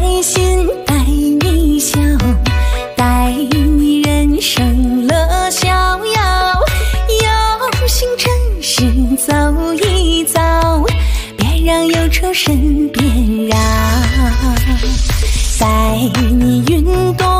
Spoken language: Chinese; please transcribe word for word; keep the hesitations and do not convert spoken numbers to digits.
开心，带你笑，带你人生乐逍遥。有心趁势走一遭，别让忧愁身边绕。带你云朵。